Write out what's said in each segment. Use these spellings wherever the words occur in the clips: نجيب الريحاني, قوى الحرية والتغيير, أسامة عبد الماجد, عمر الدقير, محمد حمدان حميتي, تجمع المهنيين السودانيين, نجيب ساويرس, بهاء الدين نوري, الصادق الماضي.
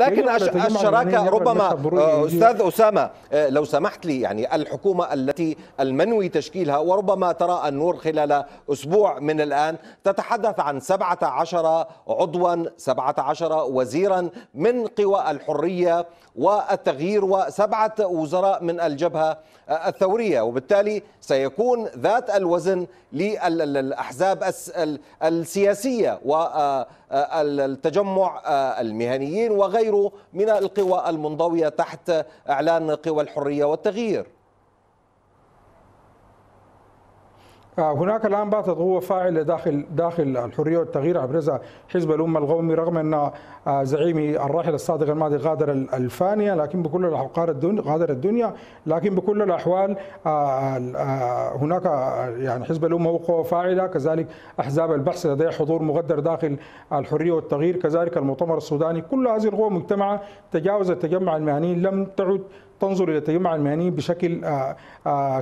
لكن الشراكة ربما أستاذ أسامة لو سمحت لي، يعني الحكومة التي المنوي تشكيلها وربما ترى النور خلال أسبوع من الآن تتحدث عن 17 عضوا 17 وزيرا من قوى الحرية والتغيير و7 وزراء من الجبهة الثورية، وبالتالي سيكون ذات الوزن للأحزاب السياسية والتجمع المهنيين وغيره من القوى المنضوية تحت إعلان قوى الحرية والتغيير. هناك الآن باتت قوة فاعلة داخل الحرية والتغيير عبرزها حزب الأمة القومي، رغم أن زعيمي الراحل الصادق الماضي غادر الفانية، لكن بكل الأحوال غادر الدنيا، لكن بكل الأحوال هناك يعني حزب الأمة هو قوة فاعلة، كذلك أحزاب البحث لديها حضور مغدر داخل الحرية والتغيير، كذلك المؤتمر السوداني، كل هذه القوى مجتمعة تجاوزت تجمع المهنيين، لم تعد تنظر إلى تجمع المهنيين بشكل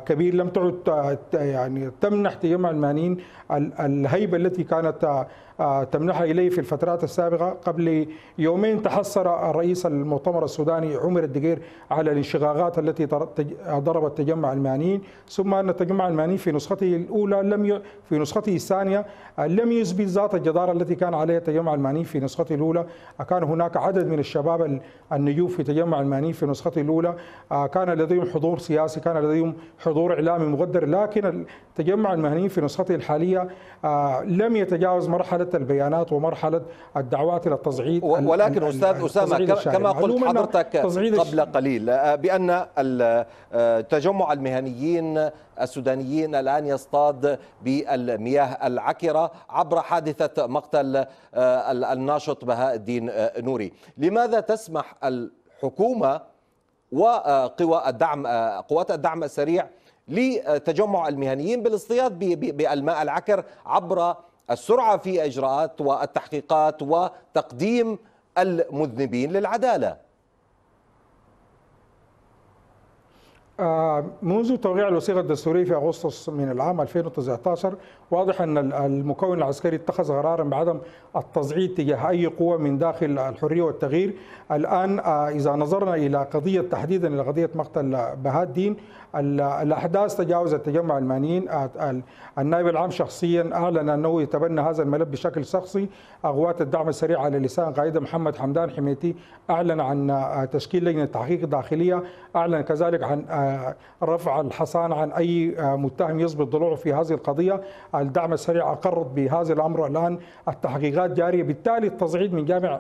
كبير، لم تعد يعني تمنح تجمع المهنيين الهيبة التي كانت تمنحها إليه في الفترات السابقة. قبل يومين تحسر رئيس المؤتمر السوداني عمر الدقير على الانشقاقات التي ضربت تجمع المهنيين، ثم أن تجمع المهنيين في نسخته الأولى في نسخته الثانية لم يثبت ذات الجدارة التي كان عليها تجمع المهنيين في نسخته الأولى. كان هناك عدد من الشباب النجوم في تجمع المهنيين في نسخته الأولى، كان لديهم حضور سياسي، كان لديهم حضور إعلامي مغدر، لكن تجمع المهنيين في نسخته الحالية لم يتجاوز مرحلة البيانات ومرحلة الدعوات إلى التصعيد. ولكن أستاذ أسامة كما قلت حضرتك قبل قليل بأن تجمع المهنيين السودانيين الآن يصطاد بالمياه العكرة عبر حادثة مقتل الناشط بهاء الدين نوري. لماذا تسمح الحكومة وقوى الدعم قوات الدعم السريع لتجمع المهنيين بالاصطياد بالماء العكر عبر السرعة في إجراءات والتحقيقات وتقديم المذنبين للعدالة؟ منذ توقيع الوثيقة الدستورية في أغسطس من العام 2019 واضح أن المكون العسكري اتخذ قرارا بعدم التصعيد تجاه أي قوة من داخل الحرية والتغيير. الآن إذا نظرنا إلى قضية تحديدا إلى قضية مقتل بهاء الدين، الأحداث تجاوزت تجمع المهنيين. النائب العام شخصيا أعلن أنه يتبنى هذا الملف بشكل شخصي. قوات الدعم السريع على لسان قائدها محمد حمدان حميتي أعلن عن تشكيل لجنة تحقيق داخلية، أعلن كذلك عن رفع الحصان عن أي متهم يثبت ضلوعه في هذه القضية. الدعم السريع أقرت بهذا الأمر، الآن التحقيقات جارية، بالتالي التصعيد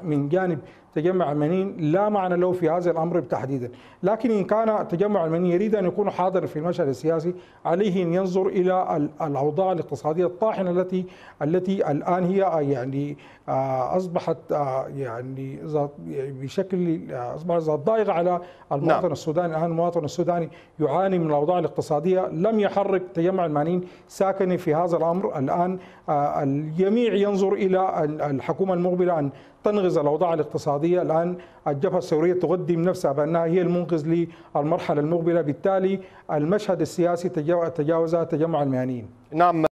من جانب تجمع المهنيين لا معنى له في هذا الأمر تحديدا. لكن إن كان تجمع المهنيين يريد أن يكون حاضر في المشهد السياسي، عليه أن ينظر إلى الأوضاع الاقتصادية الطاحنة التي الآن هي يعني أصبحت يعني بشكل أصبحت ضائقة على المواطن السوداني. الآن المواطن السوداني يعاني من الأوضاع الاقتصادية، لم يحرك تجمع المهنيين ساكنة في هذا الأمر. الآن الجميع ينظر إلى الحكومة المقبلة أن تنغز الأوضاع الاقتصادية. الآن الجبهة الثورية تقدم نفسها بأنها هي المنقذ للمرحلة المقبلة، بالتالي المشهد السياسي تجاوزها تجمع المهنيين.